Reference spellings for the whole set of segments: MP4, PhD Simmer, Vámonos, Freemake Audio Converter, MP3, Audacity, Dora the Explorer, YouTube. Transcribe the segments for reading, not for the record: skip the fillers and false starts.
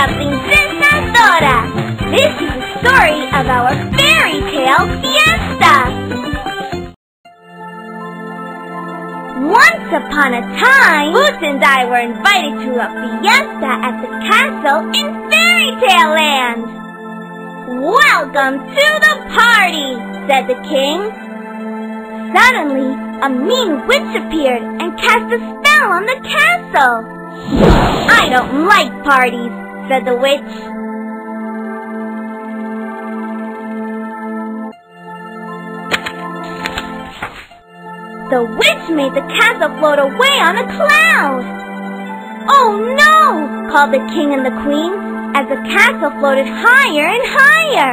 the Princess Dora. This is the story of our fairy tale fiesta. Once upon a time, Boots and I were invited to a fiesta at the castle in Fairy Tale Land. "Welcome to the party," said the king. Suddenly, a mean witch appeared and cast a spell on the castle. "I don't like parties," said the witch. The witch made the castle float away on a cloud. "Oh no!" called the king and the queen as the castle floated higher and higher.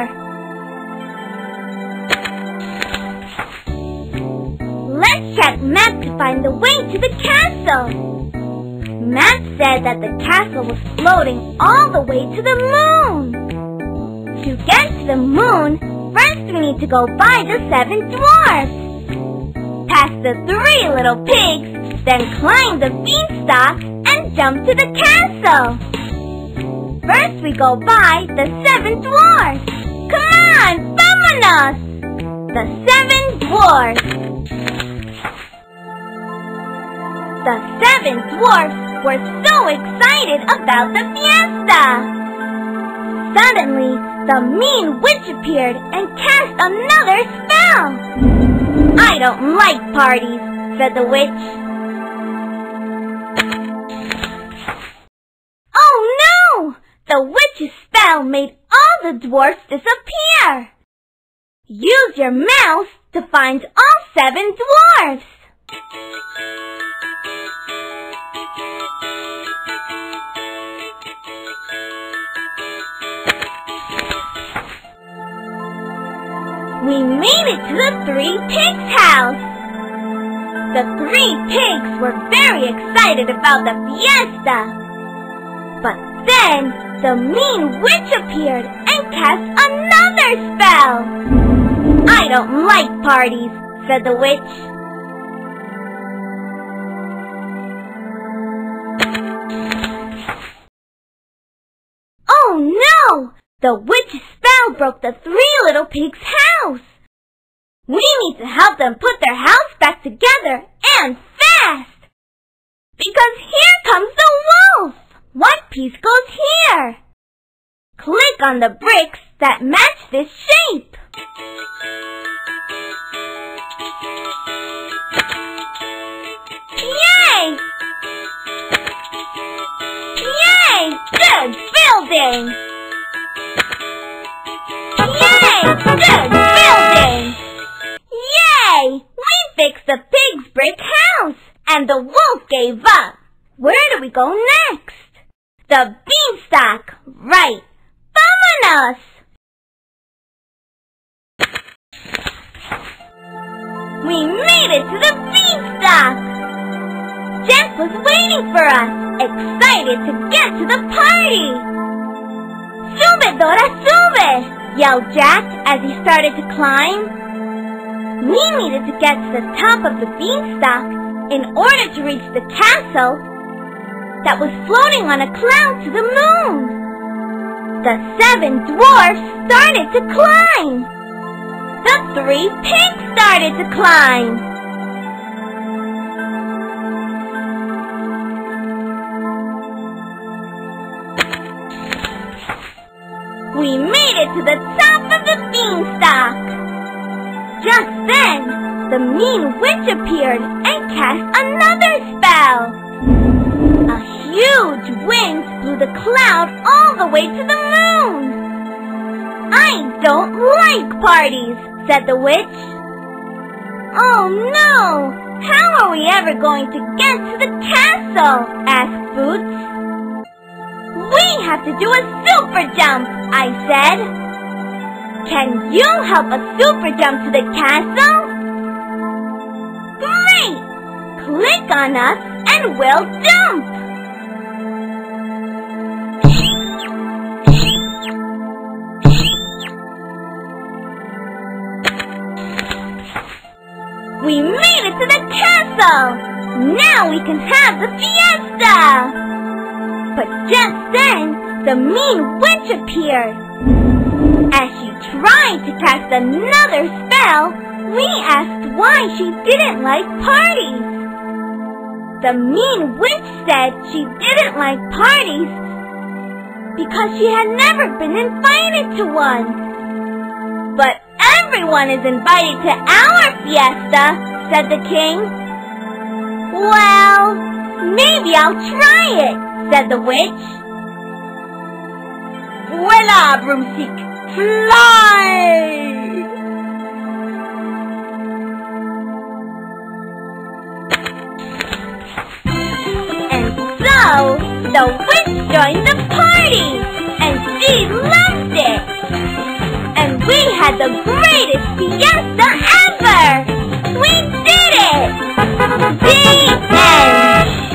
"Let's check Map to find the way to the castle." Map said that the castle was floating all the way to the moon. To get to the moon, first we need to go by the 7 dwarfs, past the 3 little pigs, then climb the beanstalk and jump to the castle. First we go by the 7 dwarfs. Come on, vámonos! The 7 dwarfs. The 7 dwarfs were so excited about the fiesta. Suddenly, the mean witch appeared and cast another spell. "I don't like parties," said the witch. Oh no! The witch's spell made all the dwarfs disappear. Use your mouse to find all 7 dwarfs. We made it to the 3 pigs' house. The 3 pigs were very excited about the fiesta. But then the mean witch appeared and cast another spell. "I don't like parties," said the witch. Oh no! The witch's spell broke the 3 little pigs' house. We need to help them put their house back together, and fast! Because here comes the wolf! What piece goes here? Click on the bricks that match this shape. Yay! Yay! Good building! Good building! Yay! We fixed the pig's brick house, and the wolf gave up. Where do we go next? The beanstalk, right. Vámonos! We made it to the beanstalk! Jeff was waiting for us, excited to get to the party. "Sube, Dora, sube!" yelled Jack as he started to climb. We needed to get to the top of the beanstalk in order to reach the castle that was floating on a cloud to the moon. The 7 dwarfs started to climb. The 3 pigs started to climb. We made it to the top of the beanstalk. Just then, the mean witch appeared and cast another spell. A huge wind blew the cloud all the way to the moon. "I don't like parties," said the witch. "Oh no! How are we ever going to get to the castle?" asked Boots. "We have to do a super jump," I said. "Can you help us super jump to the castle?" "Great! Click on us and we'll jump!" We made it to the castle! Now we can have the fiesta! But just then, the mean witch appeared. As she tried to cast another spell, we asked why she didn't like parties. The mean witch said she didn't like parties because she had never been invited to one. But everyone is invited to our fiesta, said the king. Well, maybe I'll try it, said the witch. Voila, Broomstick, fly! And so, the witch joined the party, and she loved it. And we had the greatest fiesta ever! We did it! The end!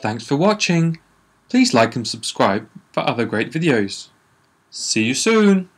Thanks for watching. Please like and subscribe for other great videos. See you soon!